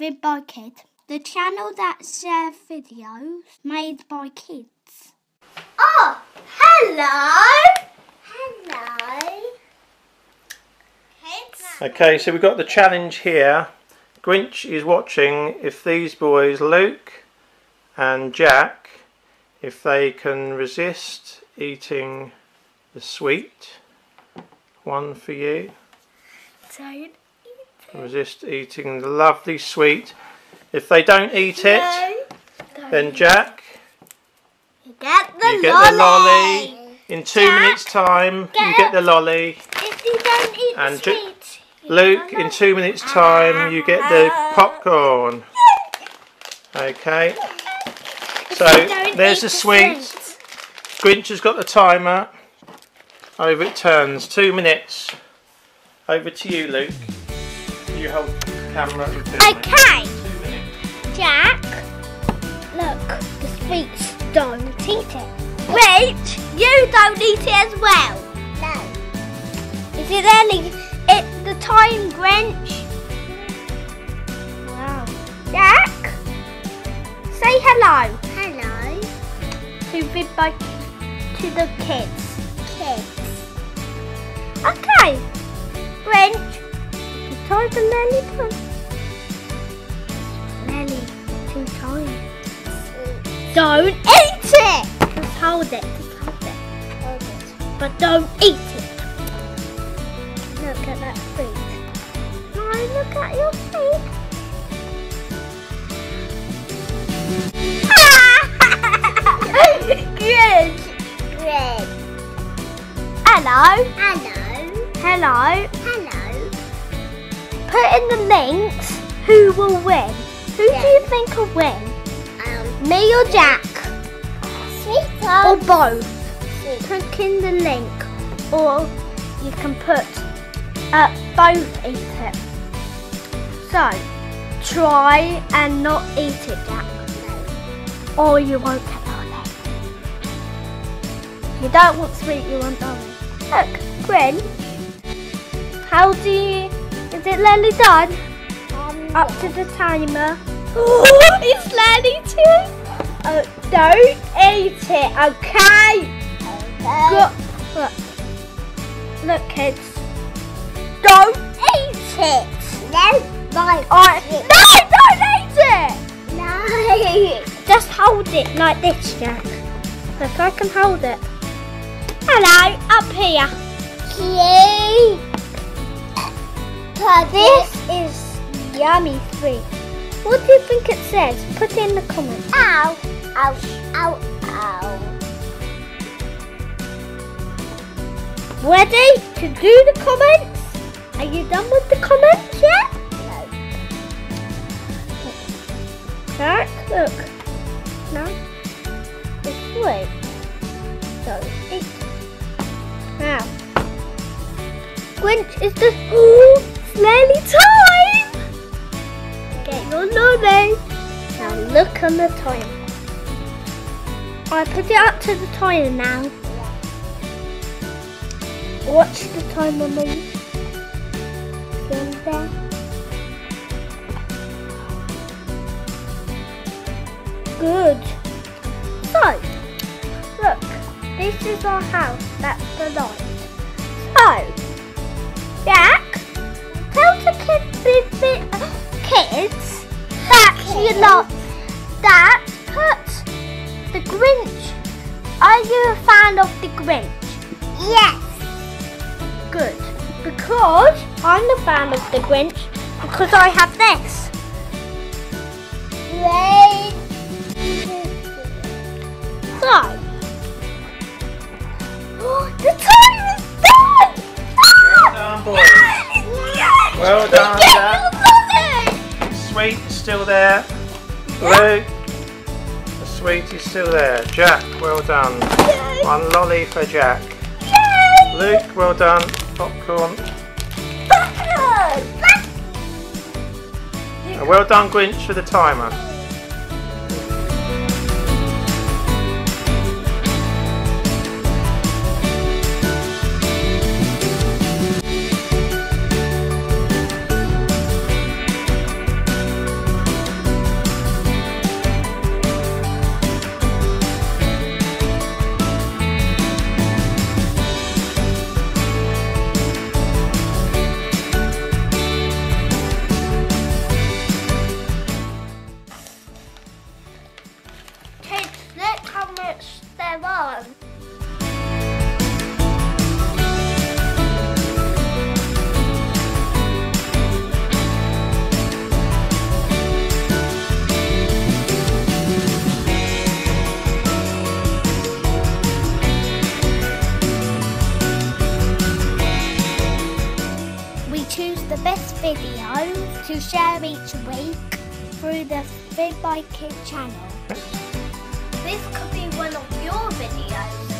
Vid by Kid, the channel that shares videos made by kids. Oh, hello! Hello. Kids. Okay, so we've got the challenge here. Grinch is watching if these boys, Luke and Jack, if they can resist eating the sweet. One for you. Don't. Resist eating the lovely sweet. If they don't eat it, then Jack, you get the lolly. In two minutes' time, you get the lolly. If you don't eat the sweet, Luke, in 2 minutes' time, you get the popcorn. Okay. So there's the sweet. Grinch has got the timer. Over it turns. 2 minutes. Over to you, Luke. You hold the camera. Okay. Jack, look, the sweets don't eat it. Wait, you don't eat it as well. No. Is it early? It's the time, Grinch. Wow. Jack, say hello. Hello. To the kids. Kids. Okay. Grinch. Try the lolly one. Lolly, too tight. Don't eat it! Just hold it, But don't eat it. Look at that feet. No, look at your feet. Good. Good. Hello. Hello. Hello. Hello. Put in the links who will win. Who do you think will win? Me or Jack? Sweetheart. Or both. Sweet. Put in the link, or you can put both eat it. So try and not eat it, Jack. No. Or you won't get lolly. You don't want sweet, you want lolly. Look, Grin. How do you? Is it nearly done? Up to the timer. Oh, it's nearly too. Oh, don't eat it, okay? Okay. Look, kids. Don't eat it. No, don't eat it. No. Just hold it like this, Jack. Look, I can hold it. Hello, up here. Cute. This is yummy sweet. What do you think it says? Put it in the comments. Ow, ow, ow, ow. Ready to do the comments? Are you done with the comments yet? No. Jack, look. No. It's sweet. So eat. Now. Grinch is just. Lolly time! Get your lolly. Now look on the timer. I put it up to the timer now. Watch the timer move. Go there. Good. So, look. This is our house. That's the light. So, Jack. Kids, that's your lot. That put the Grinch. Are you a fan of the Grinch? Yes. Good. Because I'm a fan of the Grinch because I have this. So, the time is done. Well done, Jack. The sweet is still there. Luke, the sweet is still there. Jack, well done. Yay. One lolly for Jack. Yay. Luke, well done. Popcorn. And well done, Grinch, for the timer. through the Vid by Kid channel. This could be one of your videos.